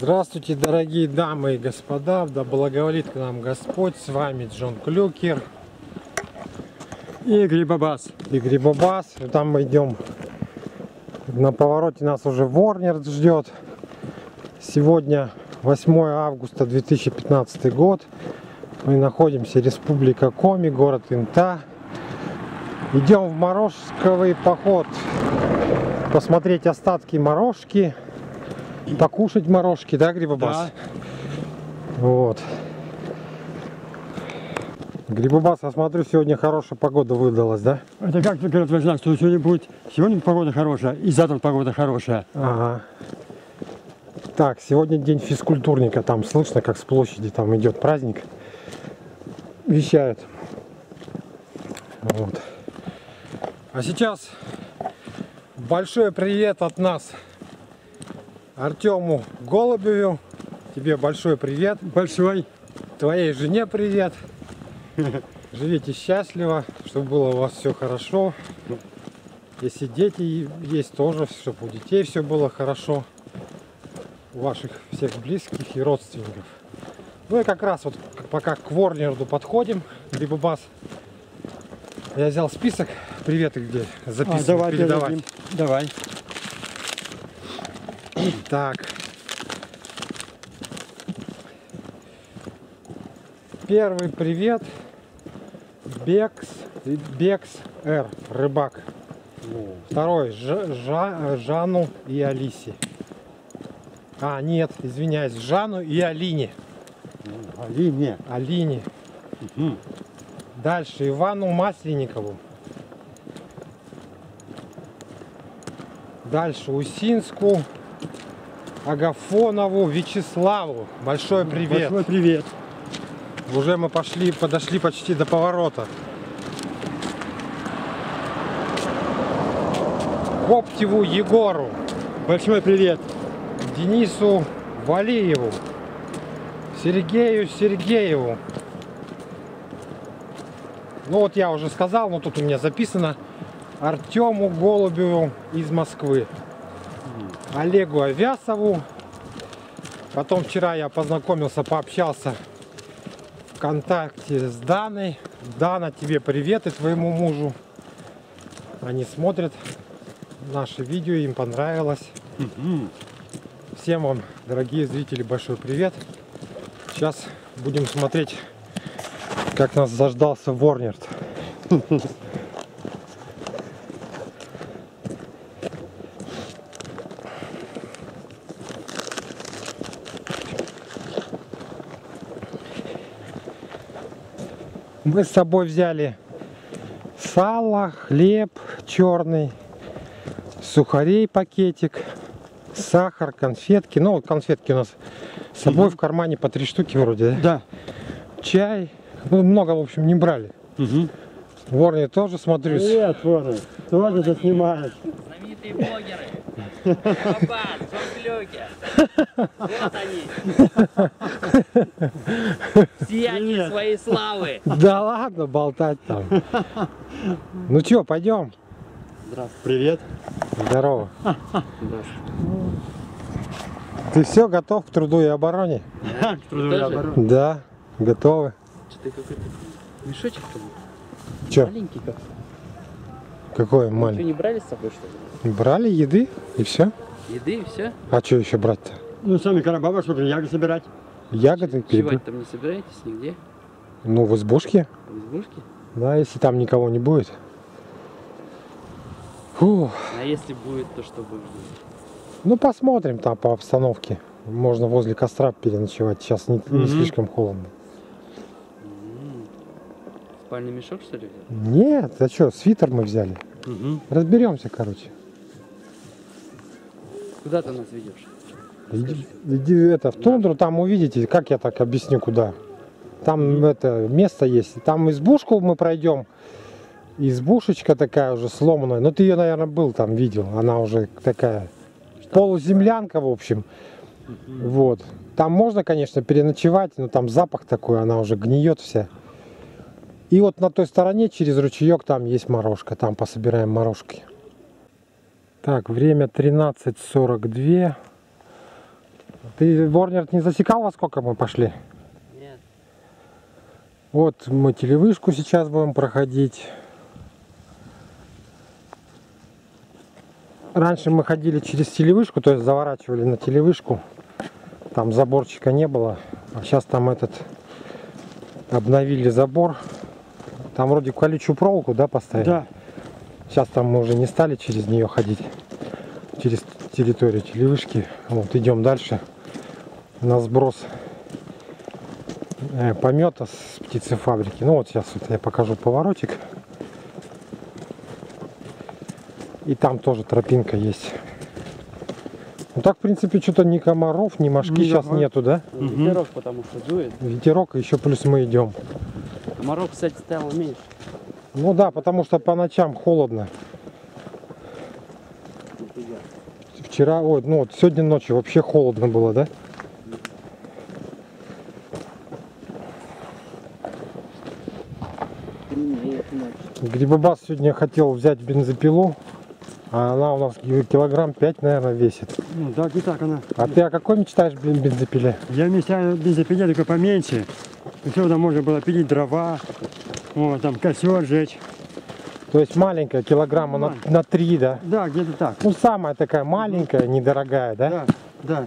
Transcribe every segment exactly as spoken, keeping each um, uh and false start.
Здравствуйте, дорогие дамы и господа, да благоволит к нам Господь, с вами Джон Клюкер и Грибабас. И Грибабас, там мы идем, на повороте нас уже Ворнерс ждет. Сегодня восьмое августа две тысячи пятнадцатый год, мы находимся в Республика Коми, город Инта. Идем в морошковый поход, посмотреть остатки морошки. Покушать морожки, да, Грибабас? Да. Вот. Грибабас, я смотрю, сегодня хорошая погода выдалась, да? Это как ты говоришь, знак, что сегодня будет, сегодня погода хорошая и завтра погода хорошая. Ага. Так, сегодня день физкультурника, там слышно, как с площади там идет праздник, вещают. Вот. А сейчас большой привет от нас. Артему Голубеву, тебе большой привет. Большой. Твоей жене привет. Живите счастливо, чтобы было у вас все хорошо. Если дети есть, тоже, чтобы у детей все было хорошо. У ваших всех близких и родственников. Ну и как раз вот пока к Ворнерду подходим, Грибабас, я взял список, привет их где записывать, а, давай, передавать. Давай. Так, первый привет, Бекс, Бекс Р, рыбак. Второй, Ж, Жа, Жану и Алисе. А, нет, извиняюсь, Жану и Алине. Алине. Алине. Угу. Дальше, Ивану Масленникову. Дальше, Усинску. Агафонову Вячеславу большой привет. Большой привет. Уже мы пошли, подошли почти до поворота. Коптеву Егору большой привет. Денису Валиеву, Сергею Сергееву. Ну вот я уже сказал, но тут у меня записано Артему Голубеву из Москвы. Олегу Авясову. Потом вчера я познакомился, пообщался ВКонтакте с Даной. Дана, тебе привет и твоему мужу. Они смотрят наши видео, им понравилось. Угу. Всем вам, дорогие зрители, большой привет. Сейчас будем смотреть, как нас заждался Ворнерс. Мы с собой взяли сало, хлеб черный, сухарей пакетик, сахар, конфетки. Ну, вот конфетки у нас с собой в кармане по три штуки вроде. Да. Чай. Ну, много, в общем, не брали. Угу. Ворни тоже, смотрю. Привет, Ворни. Тоже ты снимаешь. Знаменитые блогеры. Папа, Джон Клюкер. Вот они. Сияние своей славы. Да ладно, болтать там. Ну чё, пойдем. Здравствуй. Привет. Здорово. Здравствуй. Ты все готов к труду и обороне? К труду и обороне. Да, готовы. Что ты какой-то мешочек там? Чё? Маленький как? Какой маленький? Вы не брали с собой что ли? Брали еды и все. Еды и все? А что еще брать-то? Ну сами карабабы, чтобы ягоды собирать. Ягоды? Чевать там не собираетесь нигде? Ну в избушке. В избушке? Да, если там никого не будет. Фу. А если будет, то что будет? Ну посмотрим там по обстановке. Можно возле костра переночевать. Сейчас не, не слишком холодно. Спальный мешок, что ли? Нет, а что, свитер мы взяли. Угу. Разберемся, короче. Куда ты нас ведешь? Иди, иди это, в тундру, там увидите, как я так объясню, куда. Там это место есть. Там избушку мы пройдем. Избушечка такая уже сломанная. Ну ты ее, наверное, был там, видел. Она уже такая полуземлянка, в общем. Угу. Вот. Там можно, конечно, переночевать, но там запах такой, она уже гниет вся. И вот на той стороне через ручеек там есть морошка, там пособираем морошки. Так, время тринадцать сорок два. Ты, Ворнерс, не засекал, во сколько мы пошли? Нет. Вот мы телевышку сейчас будем проходить. Раньше мы ходили через телевышку, то есть заворачивали на телевышку. Там заборчика не было. А сейчас там этот... Обновили забор. Там вроде колючую проволоку, да, поставили? Да. Сейчас там мы уже не стали через нее ходить. Через территорию телевышки. Вот, идем дальше. На сброс помета с птицефабрики. Ну вот сейчас вот я покажу поворотик. И там тоже тропинка есть. Ну так, в принципе, что-то ни комаров, ни мошки сейчас нету, да? Ветерок, потому что дует. Ветерок, еще плюс мы идем. Комаров, кстати, стало меньше. Ну да, потому что по ночам холодно. Вчера, ой, ну вот сегодня ночью вообще холодно было, да? Грибабас сегодня хотел взять бензопилу. А она у нас килограмм пять, наверное, весит. Ну, да, не так она. А ты о какой мечтаешь, блин, бензопиле? Я мечтаю бензопиле только поменьше. Все, там можно было пилить дрова, вот, там костер жечь. То есть маленькая, килограмма на, на три, да? Да, где-то так. Ну, самая такая маленькая, недорогая, да? Да, да.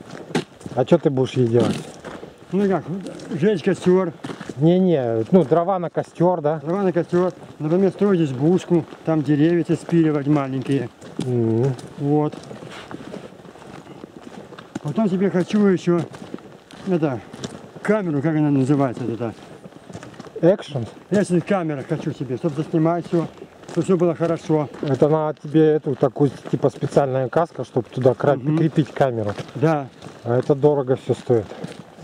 А что ты будешь ей делать? Ну, как, жечь костер. Не-не, ну, дрова на костер, да? Дрова на костер. Например, строить избушку, там деревья спиливать маленькие. Mm-hmm. Вот. Потом тебе хочу еще это, камеру, как она называется, это экшн? Экшн камера хочу тебе, чтобы заснимать все, чтобы все было хорошо. Это на тебе эту такую типа специальная каска, чтобы туда mm-hmm. крепить камеру. Да. А это дорого все стоит.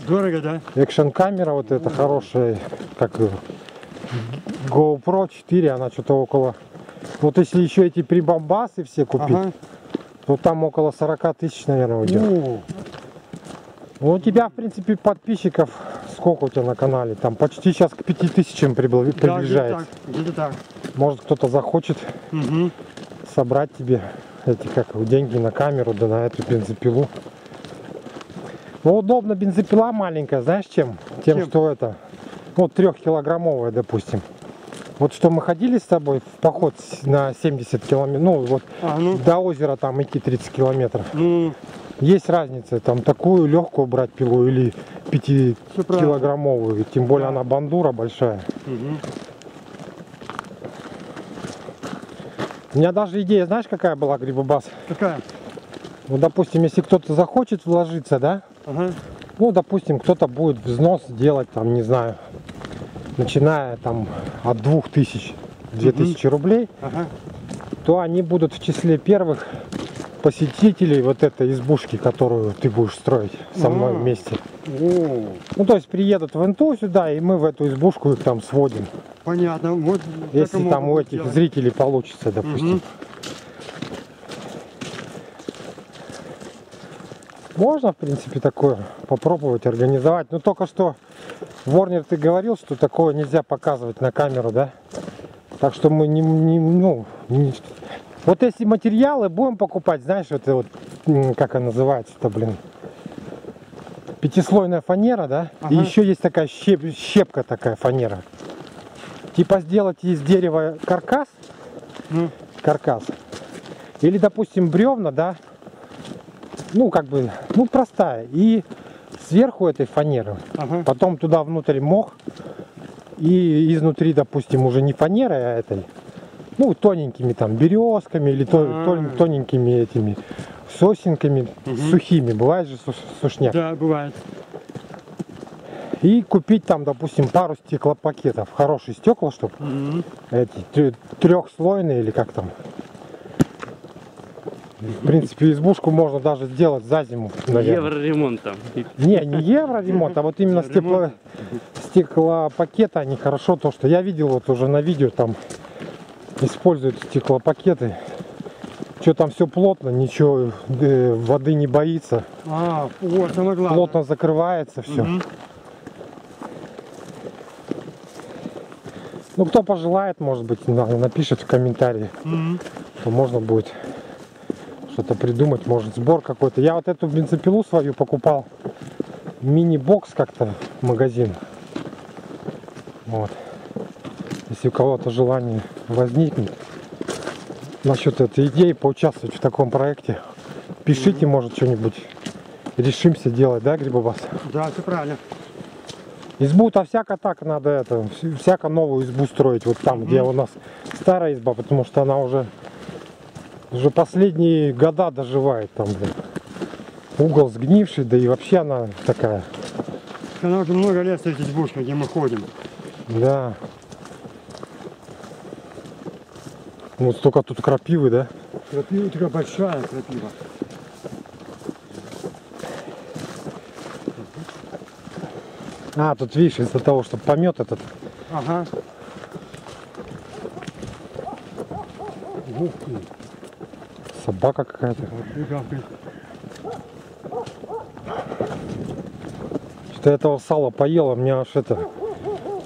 Дорого, да? Экшн камера вот эта mm-hmm. хорошая, как GoPro четыре, она что-то около. Вот если еще эти прибамбасы все купить, ага. то там около сорока тысяч, наверное, уйдет. Ну, ну, у тебя, в принципе, подписчиков, сколько у тебя на канале? Там почти сейчас к пяти тысячам приближается. Да, где-то так, где-то так. Может, кто-то захочет угу. собрать тебе эти как деньги на камеру, да на эту бензопилу. Ну, удобно бензопила маленькая, знаешь, чем? Тем, чем? Что это, ну, трехкилограммовая, допустим. Вот что мы ходили с тобой в поход на семьдесят километров, ну вот а, ну. до озера там идти тридцать километров. Ну. Есть разница, там такую легкую брать пилу или пятикилограммовую, тем более да. она бандура большая. Угу. У меня даже идея, знаешь, какая была, Грибабас? Какая? Ну, допустим, если кто-то захочет вложиться, да? Ага. Ну, допустим, кто-то будет взнос делать, там, не знаю, начиная там от двух тысяч, две тысячи угу. рублей, ага. то они будут в числе первых посетителей вот этой избушки, которую ты будешь строить со мной А-а-а. вместе. О-о-о. Ну, то есть приедут в Инту сюда, и мы в эту избушку их там сводим. Понятно. Вот если там у этих делать. Зрителей получится, допустим. Угу. Можно, в принципе, такое попробовать организовать. Но только что, Ворнер, ты говорил, что такое нельзя показывать на камеру, да? Так что мы не... не ну, не... Вот если материалы будем покупать, знаешь, это вот, как она называется-то, блин, пятислойная фанера, да? Ага. И еще есть такая щеп... щепка такая фанера. Типа сделать из дерева каркас, mm. каркас. Или, допустим, бревна, да? Ну, как бы, ну, простая. И сверху этой фанеры. Ага. Потом туда внутрь мох. И изнутри, допустим, уже не фанерой, а этой. Ну, тоненькими там березками или А-а-а. тоненькими этими сосенками. Угу. Сухими. Бывает же сушняк. Да, бывает. И купить там, допустим, пару стеклопакетов. Хорошие стекла, чтобы угу. эти трехслойные или как там. В принципе, избушку можно даже сделать за зиму. Евроремонт там. Не, не евроремонт, а вот именно стекло, стеклопакеты, они хорошо, то что я видел вот уже на видео, там используют стеклопакеты. Что там все плотно, ничего, э, воды не боится. А, вот оно главное. Плотно закрывается все. Угу. Ну, кто пожелает, может быть, напишет в комментарии, угу. то можно будет что-то придумать, может, сбор какой-то. Я вот эту бензопилу свою покупал, мини-бокс как-то, магазин. Вот. Если у кого-то желание возникнет насчет этой идеи поучаствовать в таком проекте, пишите, mm-hmm. может, что-нибудь решимся делать, да, Грибабас? Да, все правильно. Избу-то всяко так надо, это, всяко новую избу строить, вот там, mm-hmm. где у нас старая изба, потому что она уже, уже последние года доживает там, блин. Угол сгнивший, да и вообще она такая. Она уже много лет стоит избушка, где мы ходим. Да. Вот столько тут крапивы, да? Крапива такая большая, крапива. А, тут видишь, из-за того, что помет этот. Ага. Ух ты. Собака какая-то. Что-то этого сала поела, у меня аж это...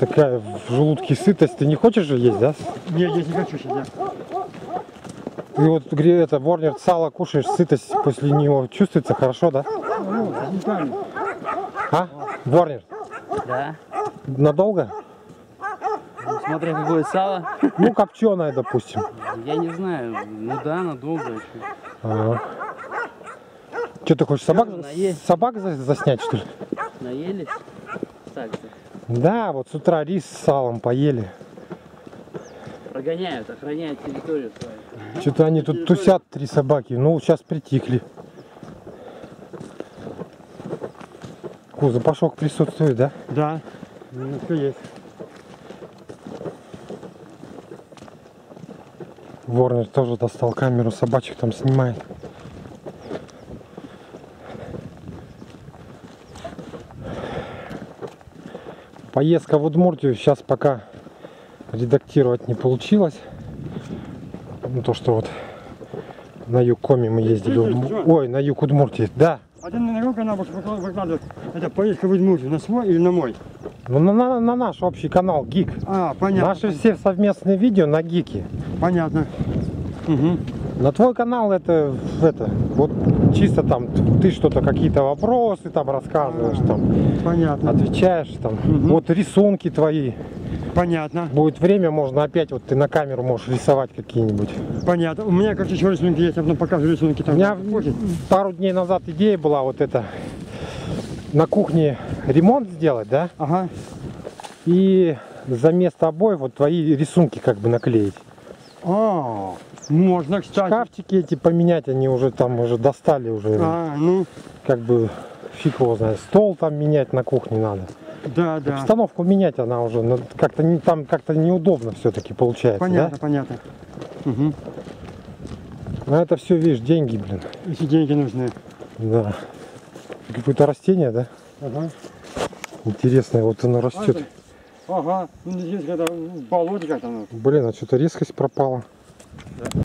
Такая в желудке сытость. Ты не хочешь же есть, да? Нет, я не хочу сидеть. И вот это, Ворнерс, сало кушаешь, сытость после него чувствуется хорошо, да? А? Ворнерс? Да. Надолго? Ну, смотря какое сало. Ну, копченое, допустим. Я не знаю. Ну да, надолго еще. А-а-а. Что ты хочешь, собак, собак заснять, что ли? Наелись? Так-то. Да, вот с утра рис с салом поели. Прогоняют, охраняют территорию свою. Что-то они тут тусят, три собаки. Ну, сейчас притихли. О, запашок присутствует, да? Да. Ну, все есть. Ворнер тоже достал камеру, собачек там снимает. Поездка в Удмуртию сейчас пока редактировать не получилось. Ну, то, что вот на Юкоми мы ездили. Удмур... Ой, на юг Удмуртии, да. А ты на какой канал выкладывает? Это поездка в Удмуртию, на свой или на мой? Ну, на, на, на наш общий канал, Гик. А, понятно. Наши понятно. Все совместные видео на Гике. Понятно. Угу. На твой канал это, это, вот чисто там ты что-то, какие-то вопросы там рассказываешь, а, там, понятно. Отвечаешь там, угу. Вот рисунки твои. Понятно. Будет время, можно опять, вот ты на камеру можешь рисовать какие-нибудь. Понятно. У меня, короче, еще рисунки есть, я потом покажу рисунки. Там у меня будет. Пару дней назад идея была вот эта, на кухне ремонт сделать, да? Ага. И за место обоев вот твои рисунки как бы наклеить. А, можно, кстати. Шкафчики эти поменять, они уже там уже достали уже. А, ну. Как бы фиг его знает. Стол там менять на кухне надо. Да, да. Обстановку менять она уже как-то не, там как-то неудобно все-таки получается. Понятно, да? Понятно. Угу. Но это все, видишь, деньги, блин. Эти деньги нужны. Да. Какое-то растение, да? Ага. Интересное, вот оно растет. Ага. Ну здесь это болотик. Блин, а что-то резкость пропала. Да.